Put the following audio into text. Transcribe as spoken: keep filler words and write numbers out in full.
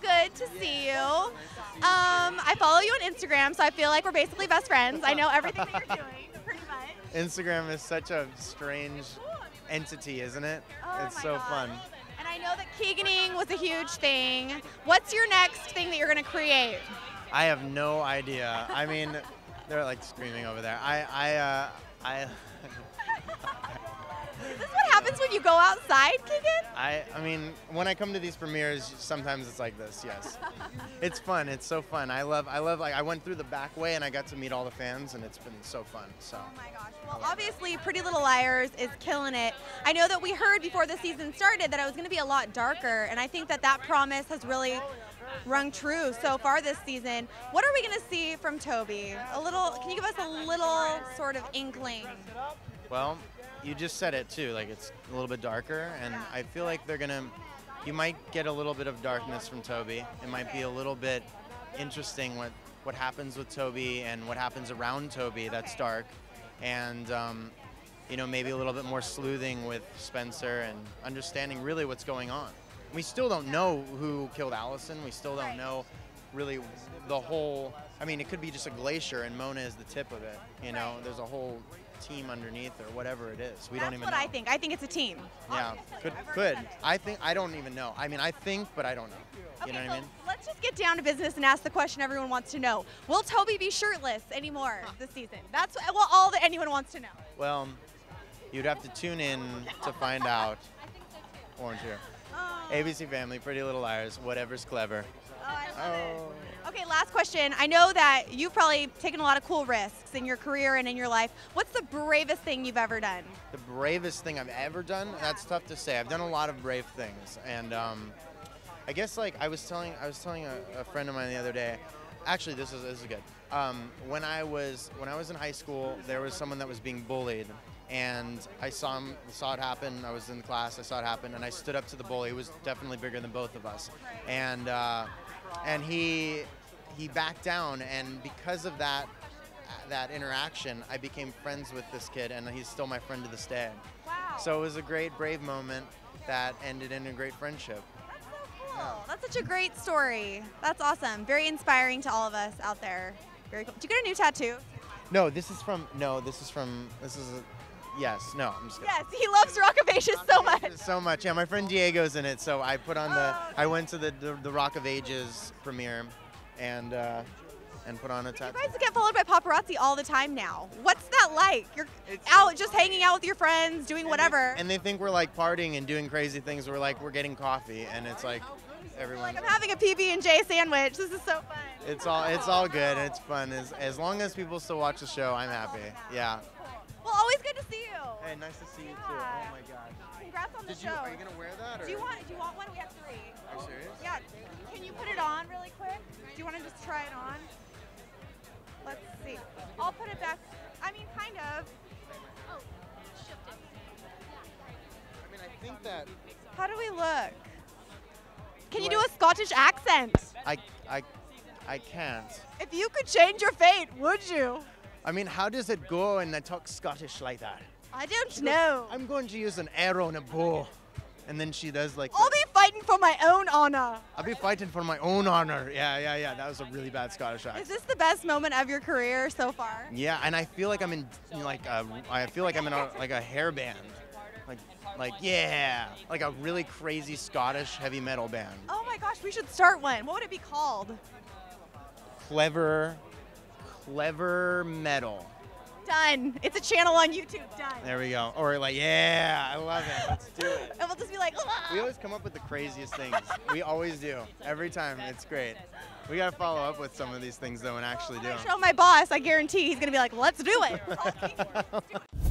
good to see you. Um, I follow you on Instagram, so I feel like we're basically best friends. I know everything that you're doing, pretty much. Instagram is such a strange entity, isn't it? Oh, it's so God. Fun. And I know that Keeganing was a huge thing. What's your next thing that you're going to create? I have no idea. I mean, they're like screaming over there. I, I, uh, I. Is this what happens when you go outside, Keegan? I, I mean, when I come to these premieres, sometimes it's like this. Yes, it's fun. It's so fun. I love, I love. Like I went through the back way and I got to meet all the fans, and it's been so fun. So. Oh my gosh. Well, obviously, Pretty Little Liars is killing it. I know that we heard before the season started that it was going to be a lot darker, and I think that that promise has really rung true so far this season. What are we going to see from Toby? A little, can you give us a little sort of inkling? Well, you just said it too, like it's a little bit darker, and yeah. I feel like they're going to, you might get a little bit of darkness from Toby. It might okay. be a little bit interesting what, what happens with Toby and what happens around Toby that's okay. dark. And, um, you know, maybe a little bit more sleuthing with Spencer and understanding really what's going on. We still don't know who killed Allison. We still don't know really the whole, I mean, it could be just a glacier and Mona is the tip of it. You know, there's a whole team underneath or whatever it is. We That's don't even know. That's what I think. I think it's a team. Yeah, could, could. I think, I don't even know. I mean, I think, but I don't know. You okay, know what so I mean? Let's just get down to business and ask the question everyone wants to know. Will Toby be shirtless anymore huh. this season? That's well, all that anyone wants to know. Well, you'd have to tune in to find out. I think so too. Orange here. A B C Family, Pretty Little Liars, whatever's clever. Oh, I love oh. it. Okay, last question. I know that you've probably taken a lot of cool risks in your career and in your life. What's the bravest thing you've ever done? The bravest thing I've ever done? That's tough to say. I've done a lot of brave things, and um, I guess like I was telling I was telling a, a friend of mine the other day. Actually, this is this is good. Um, when I was when I was in high school, there was someone that was being bullied. And I saw him, saw it happen. I was in class. I saw it happen, and I stood up to the bully. He was definitely bigger than both of us, and uh, and he he backed down. And because of that that interaction, I became friends with this kid, and he's still my friend to this day. Wow! So it was a great brave moment that ended in a great friendship. That's so cool. Yeah. That's such a great story. That's awesome. Very inspiring to all of us out there. Very cool. Did you get a new tattoo? No. This is from no. This is from this is. A, Yes, no, I'm just kidding. Yes, he loves Rock of Ages so much. So much, yeah, my friend Diego's in it, so I put on the, oh, okay. I went to the, the the Rock of Ages premiere and uh, and put on a tattoo. You guys get followed by paparazzi all the time now. What's that like? You're it's out just hanging out with your friends, doing and whatever. They, and they think we're like partying and doing crazy things. We're like, we're getting coffee, and it's like everyone. Like, I'm having a P B and J sandwich. This is so fun. It's all, it's all good, it's fun. As, as long as people still watch the show, I'm happy, yeah. Well, always good to see you. Hey, nice to see yeah. you too. Oh my God. Congrats on the Did you, show. Are you gonna wear that? Or? Do you want? Do you want one? We have three. Are you serious? Yeah. Can you put it on really quick? Do you want to just try it on? Let's see. I'll put it back. I mean, kind of. Oh, shift it. I mean, I think that. How do we look? Can do you do I... a Scottish accent? I, I, I can't. If you could change your fate, would you? I mean, how does it go and I talk Scottish like that? I don't she know. Goes, I'm going to use an arrow and a bow. And then she does like I'll that. be fighting for my own honor. I'll be fighting for my own honor. Yeah, yeah, yeah. That was a really bad Scottish accent. Is this the best moment of your career so far? Yeah, and I feel like I'm in like a, I feel like I'm in a, like a hair band. Like, like yeah, like a really crazy Scottish heavy metal band. Oh my gosh, we should start one. What would it be called? Clever. Clever metal. Done. It's a channel on YouTube. Done. There we go. Or like, yeah, I love it. Let's do it. And we'll just be like, ah. We always come up with the craziest things. We always do. Every time. It's great. We got to follow up with some of these things, though, and actually do them. Show my boss. I guarantee he's going to be like, let's do it.